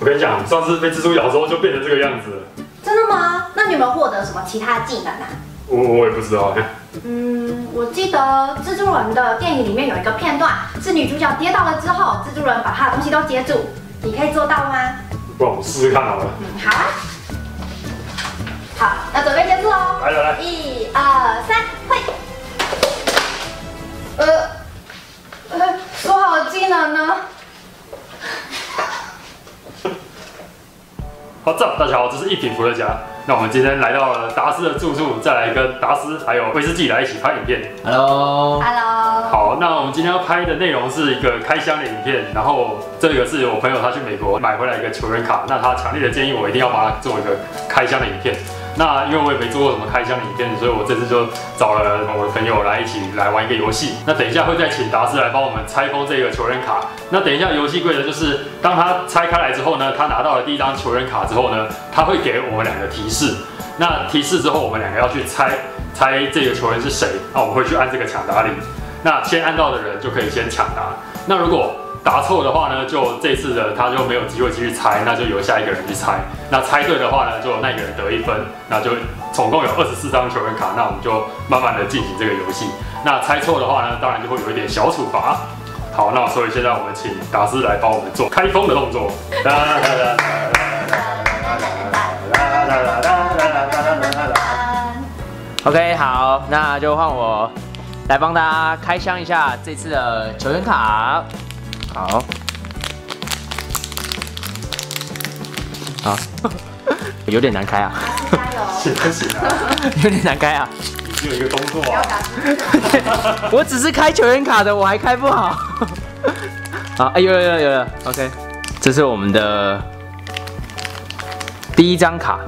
我跟你讲，上次被蜘蛛咬之后就变成这个样子了。真的吗？那你有没有获得什么其他技能啊？我也不知道哎。嗯，我记得蜘蛛人的电影里面有一个片段，是女主角跌倒了之后，蜘蛛人把她的东西都接住。你可以做到吗？不然我试试看好了。嗯，好啊。好，那准备接住哦。来来来，1、2、3，会。说好的技能呢？ 好，大家好，这是一品伏特加。那我们今天来到了达斯的住处，再来跟达斯还有威士忌来一起拍影片。Hello，Hello。好，那我们今天要拍的内容是一个开箱的影片，然后这个是我朋友他去美国买回来一个球员卡，那他强烈的建议我一定要把它做一个开箱的影片。那因为我也没做过什么开箱的影片，所以我这次就找了我的朋友来一起来玩一个游戏。那等一下会再请达斯来帮我们拆封这个球员卡。那等一下游戏规则就是，当他拆开来之后呢，他拿到了第一张球员卡之后呢，他会给我们两个提示。那提示之后，我们两个要去猜这个球员是谁。那我们会去按这个抢答铃。那先按到的人就可以先抢答。那如果 答错的话呢，就这次的他就没有机会继续猜，那就由下一个人去猜。那猜对的话呢，就那一个人得一分，那就总共有24张球员卡。那我们就慢慢的进行这个游戏。那猜错的话呢，当然就会有一点小处罚。好，那所以现在我们请达斯来帮我们做开封的动作。OK， 好，那就换我来帮大家开箱一下这次的球员卡。 好，有点难开啊，加油，有点难开啊，只有一个动作啊，我只是开球员卡的，我还开不好，好，哎，有了 ，OK， 这是我们的第一张卡，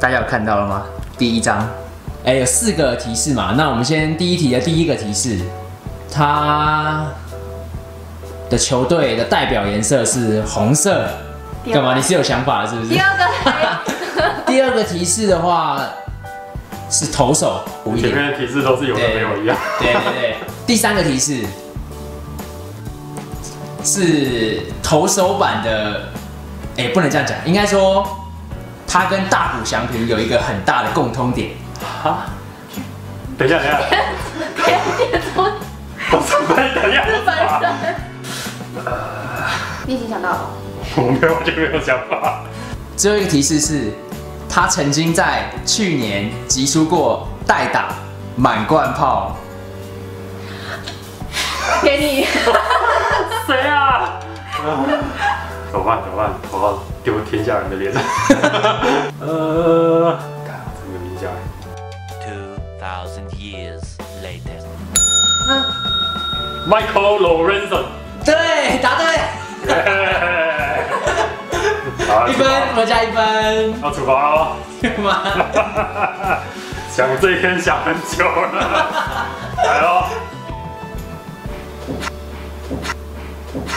大家有看到了吗？第一张，哎，有4个提示嘛，那我们先第一题的第一个提示，它 的球队的代表颜色是红色，干嘛？你是有想法是不是？第二个提示的话是投手，前面的提示都是有的没有一样。对。第3个提示是投手版的，哎，不能这样讲，应该说他跟大谷翔平有一个很大的共通点。啊？等一下，我准备等一下吧。 你已经想到了？我没有，完全没有想法。最后一个提示是，他曾经在去年击出过代打满贯炮。给你。谁啊？怎么办？我要丢天下人的脸。看这个名将。2000 years later。Michael Lorenzen。 对，答对，1分，我加1分，要处罚喽，干嘛？想这一天想很久了，来喽！哇，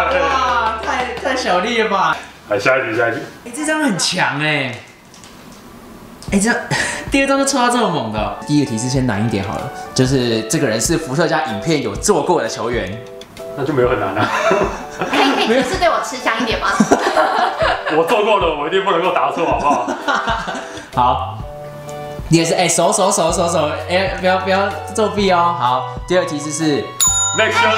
太小力了吧！来下一题。哎，这张很强哎，哎，这第二张就抽到这么猛的。第一个提示先难一点好了，就是这个人是伏特加影片有做过的球员。 那就没有很难了。可以提示对我吃香一点吗？我做过了，我一定不能够答错，好不好？好，你也是哎，手，哎，不要作弊哦。好，第二提示是 make sure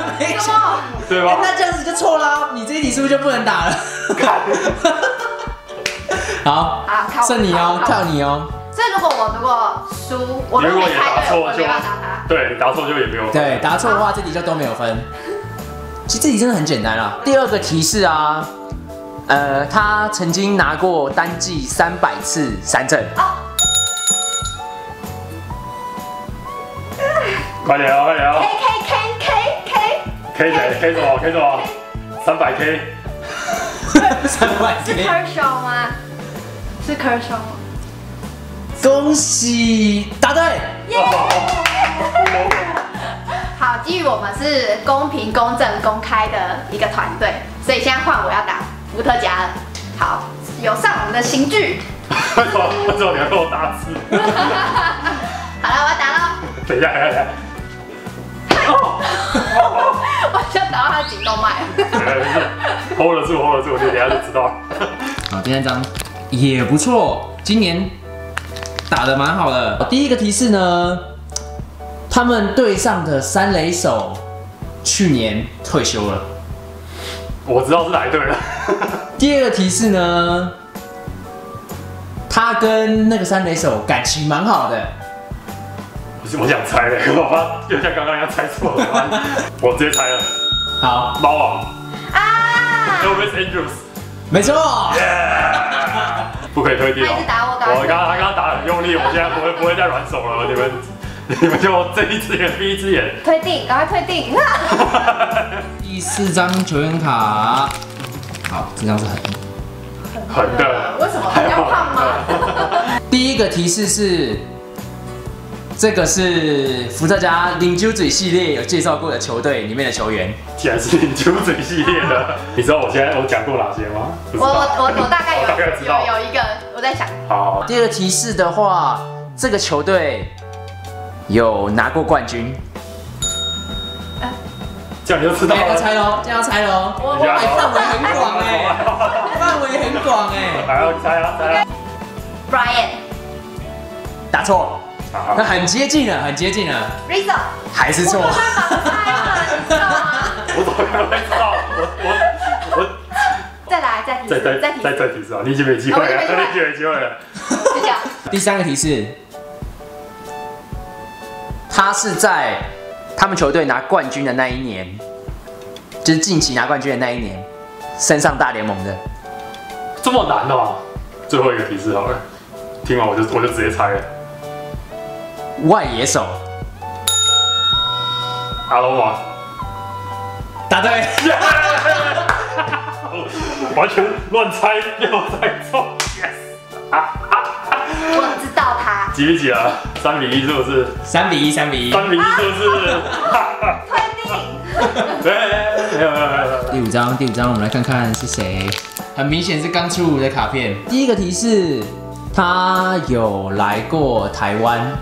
的。什么？对吧？那这样子就错了，你这一题是不是就不能打了？好，剩你哦，靠你哦。 所以如果我输，我如果也答错就对，答错就也没有分。对，答错的话这题就都没有分。其实这题真的很简单啊。第二个提示啊，他曾经拿过单季300次3振。快点啊！K 什么？300K。300K。是Kershaw吗？是Kershaw吗？ 恭喜答对！耶！好，基于我们是公平、公正、公开的一个团队，所以现在换我要打伏特加了。好，有上我们的刑具。为什么你要跟我打字？好了，我要打喽。等一下。我就打到他的颈动脉。hold 得住 ，hold 得住，你等下就知道了。好，今天这张也不错，今年打得蛮好的。第一个提示呢，他们队上的三垒手去年退休了，我知道是哪一队了。第二个提示呢，他跟那个三垒手感情蛮好的。 我想猜嘞，我怕就像刚刚一样猜错了，我直接猜了。好，猫王啊 ，Elvis Andrews， 没错，不可以退地了。我刚刚打得很用力，我现在不会再软手了。你们就这一只眼闭一只眼，退地，赶快退地。第四张球员卡，好，这张是很的，为什么？比较胖吗？第一个提示是。 这个是伏特加零九嘴系列有介绍过的球队里面的球员，既然是零九嘴系列的，你知道我现在我讲过哪些吗？我大概有一个，我在想。好，第二个提示的话，这个球队有拿过冠军。这样你就知道了。要猜喽，这样要猜喽。我范围很广哎，范围很广哎。还要猜啊猜啊 ！Brian， 打错。 那很接近了，很接近了。Rizzo 还是错。我怎么会知道？再来，再提示啊！你已经没机会了，你已经没机会了。就这样。第三个提示，他是在他们球队拿冠军的那一年，就是近期拿冠军的那一年，升上大联盟的。这么难的吗？最后一个提示好了，听完我就直接猜了。 外野手，阿罗瓦，答对，完全乱猜又猜错 ，yes， 我知道他几比几啊？3比1是不是？3比1，3比1，3比1是不是？推定，对，没有。第五张，我们来看看是谁。很明显是刚出炉的卡片。第一个提示，他有来过台湾。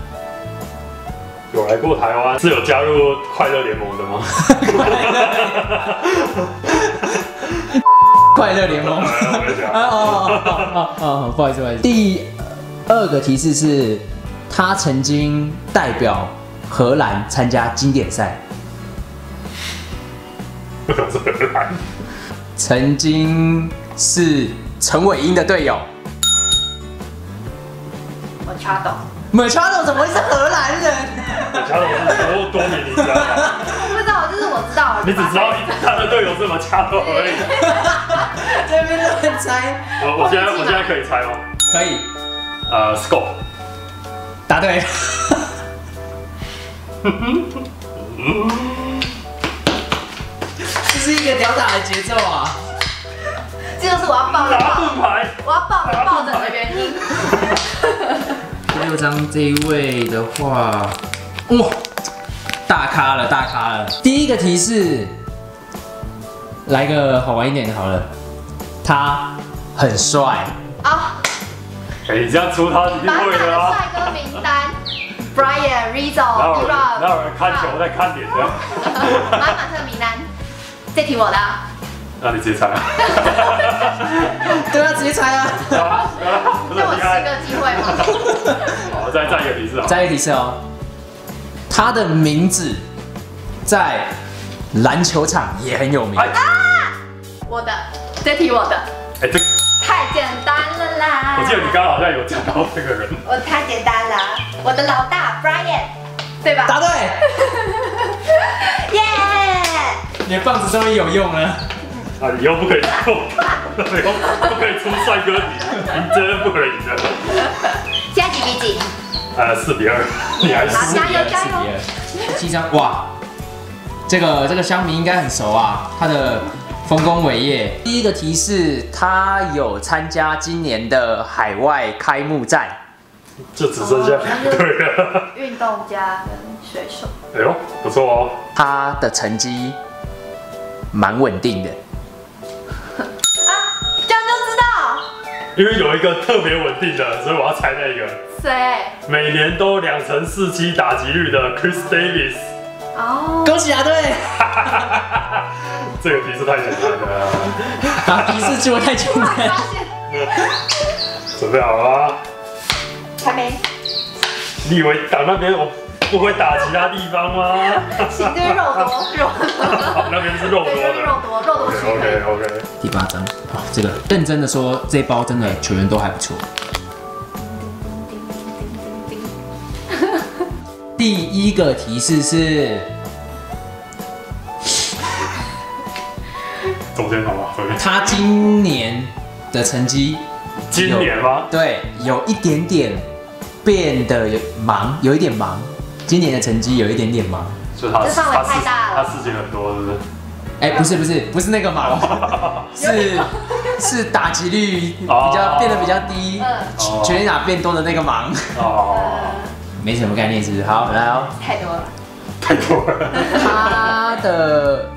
有来过台湾，是有加入快乐联盟的吗？快乐联盟。哦，不好意思，不好意思。第二个提示是，他曾经代表荷兰参加经典赛。不是荷兰。曾经是陈伟英的队友。Machado。Machado 怎么会是荷兰人？ Machado 是多年的，不知道，就是我知道。你只知道他的队友是Machado而已。这边乱猜。我现在可以猜吗？可以。Scott 答对。这是一个吊打的节奏啊！这就是我要爆的盾牌，我要爆的原因。第六张这一位的话。 哇，大咖了，大咖了！第一个提示，来个好玩一点的好了。他很帅啊！哎，你这样出他一定会的啊！帅哥名单 ，Brian Rizzo， 哪有人看球在看脸的？满满的名单，这题我的，那你直接猜啊！对啊，直接猜啊！给我10个机会嘛！好，再一个提示啊！再一个提示哦。 他的名字在篮球场也很有名。啊！我的，这题我的。哎，这太简单了啦！我记得你刚刚好像有讲到这个人。我太简单了，我的老大 Brian， 对吧？答对！耶！你的棒子终于有用了。啊，以后不可以出，以后不可以出帅哥，你真的不可以的。现在几比几？ 4比2，你还是4比2。第七张，哇，这个乡民应该很熟啊，他的丰功伟业。第一个提示，他有参加今年的海外开幕战。就只剩下2队了。运动家跟水手。哎呦，不错哦。他的成绩蛮稳定的。啊，这样就知道。因为有一个特别稳定的，所以我要猜那个。 谁？每年都2成47打击率的 Chris Davis。哦，恭喜答对！这个提示太简单了。第一次机会太简单。准备好了吗？还没。你以为挡那边我不会打其他地方吗？请对肉多，肉多。那边是肉多的。肉多，肉多。OK。第八张，好，这个认真的说，这一包真的球员都还不错。 第一个提示是中间好吧？他今年的成绩，今年吗？对，有一点点变得忙，有一点忙。今年的成绩有一点点忙，就他太大了，他事情很多，是不是？哎，不是那个忙，是打击率变得比较低，全垒打变多的那个忙。 没什么概念，是不是？好，来哦。太多了。他的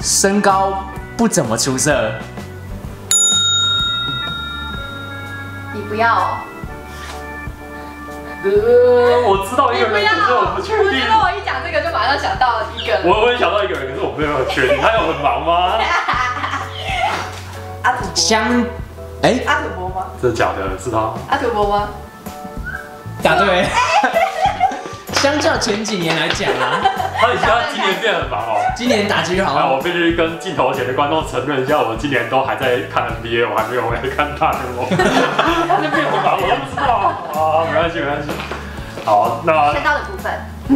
身高不怎么出色。你不要、哦。我知道一个人，可是我不确定。我觉得我一讲这个就马上想到一个。我也想到一个人，可是我没有确定。他有很忙吗？阿土伯。阿土伯吗？这是假的，是他。阿土伯吗？ 答对，相较前几年来讲啊，他今年变很忙哦。今年打击率好。我必须跟镜头前的观众承认一下，我今年都还在看 NBA， 我还没有回来看大联盟。他就变很忙，我都不知道啊，没关系。好，那身高的部分，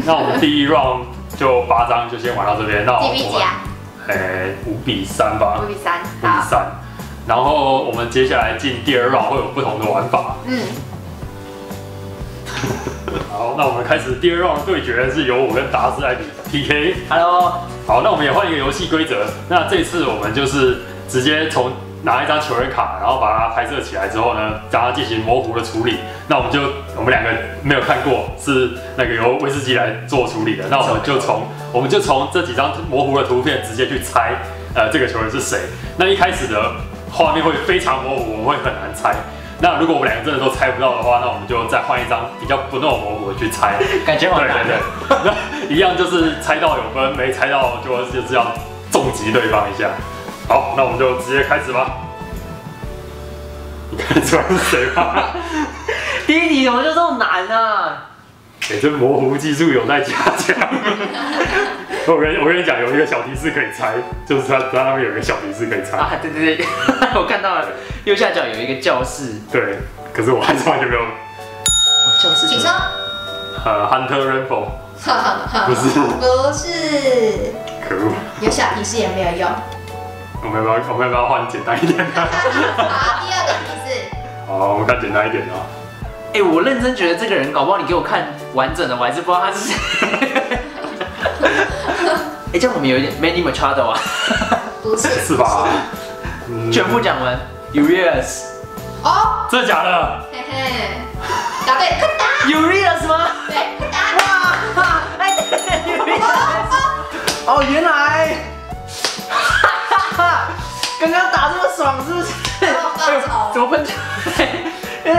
那我们第一 round 就八张就先玩到这边。那我们几比几啊？5-3吧。5-3。5-3。然后我们接下来进第二 round 会有不同的玩法。好，那我们开始第二 round 对决，是由我跟达斯来比 PK。Hello， 好，那我们也换一个游戏规则。那这次我们就是直接从拿一张球员卡，然后把它拍摄起来之后呢，让它进行模糊的处理。那我们两个没有看过，是那个由威士忌来做处理的。那我们就从这几张模糊的图片直接去猜，这个球员是谁。那一开始的画面会非常模糊，我们会很难猜。 那如果我们两个真的都猜不到的话，那我们就再换一张比较不那么模糊的去猜，感觉好难。对，那一样就是猜到有分，没猜到就是要重击对方一下。好，那我们就直接开始吧。你看出来是谁吗？第一题怎么就这么难啊？这模糊技术有待加强。我跟你讲，有一个小提示可以猜，就是他那边有一个小提示可以猜啊。对，我看到了，右下角有一个教室。对，可是我还是完全没有。教室。你说。Hunter Rainbow。不是。可恶。有小提示也没有用。我们要不要换简单一点的？好，第二个提示。好，我们看简单一点的。哎，我认真觉得这个人，搞不好你给我看完整的，我还是不知道他是谁。 哎，这样我们有一点 Manny Machado 啊，不是是吧？全部讲完 ，Urias。哦，真的假的？嘿嘿，答对，快打 ！Urias 吗？对，快打！哇，哎 ，Urias。哦，原来，哈哈，刚刚打这么爽是不是？怎么喷出来？原来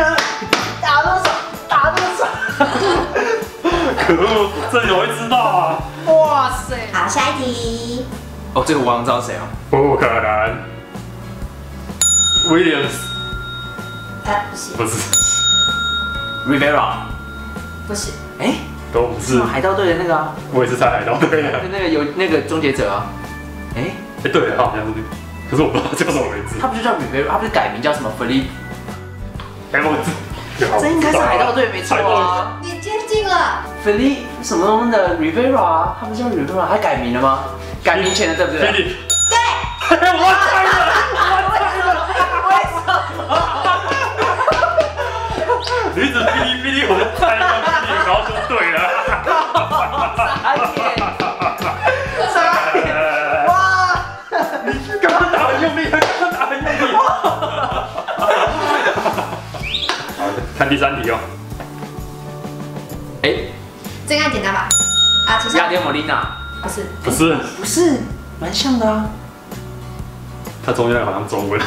打这么爽，打这么爽。 可恶，这你会知道啊！哇塞！好，下一题。哦，这个我好像知道谁哦。不可能 ，Williams。不是。Rivera。不是。哎，都不是。海盗队的那个啊。我也是猜海盗队的。那个有那个终结者啊。哎，对，好像是。可是我不知道叫什么名字。他不就叫 Rivera， 他不是改名叫什么 Felipe？ 哎，我这应该是海盗队没错啊。你接近了。 菲利什么东西的 Rivera 啊，他不叫 Rivera， 他改名了吗？改名前的对不对？对。我猜了。你一直哔哩哔哩，我就猜到哔哩，然后就对了。傻眼！哇！你干嘛打很用力？好，看第三题哦。哎。 这个简单吧？啊，其实雅典莫莉娜不是，蛮像的啊。它中间好像中文，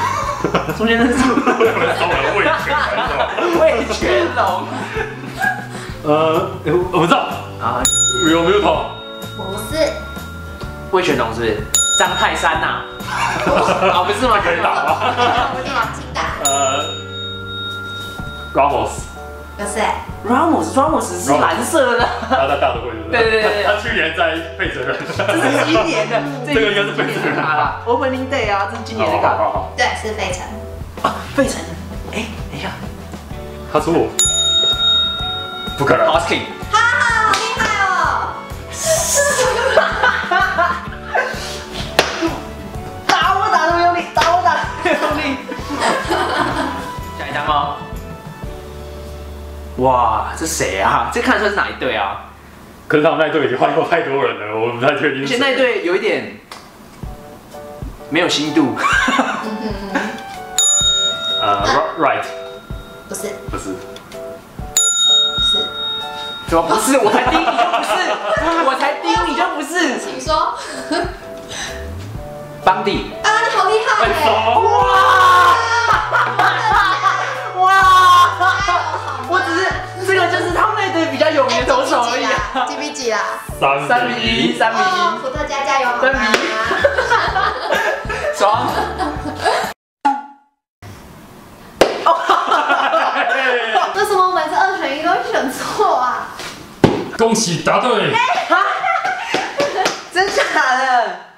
中间那是中文味全龙。我不知道啊，有没有头？不是，味全龙是不是？张泰山呐？啊，不是吗？可以打吗？不是吗？请打。Ramos。 那谁 ？Ramos 是蓝色的呢。他在大都会是不是？对对对，他去年在费城人。这是今年的，这个应该是费城人啦。Opening Day 啊，这是今年的卡。对，是费城。啊，费城。哎，等一下，他出我，不可能。Hosking。哈哈，好厉害哦！打我打得用力，打我打得用力。下一张哦。 哇，这谁啊？这看得出来是哪一队啊？可是他们那队已经换过太多人了，我不太确定。而且那队有一点没有心度。Right， 不是，不是，是，怎么不是？我才第一你就不是，我才第一你就不是。请说。邦迪。啊，你好厉害耶！哇，哇。 我只是这个就是他们那队比较有名的投手而已啊，几比几啦？3比1，3比1。伏特加加油！3比1，爽！为什么我每次2选1都选错啊？恭喜答对！真假的？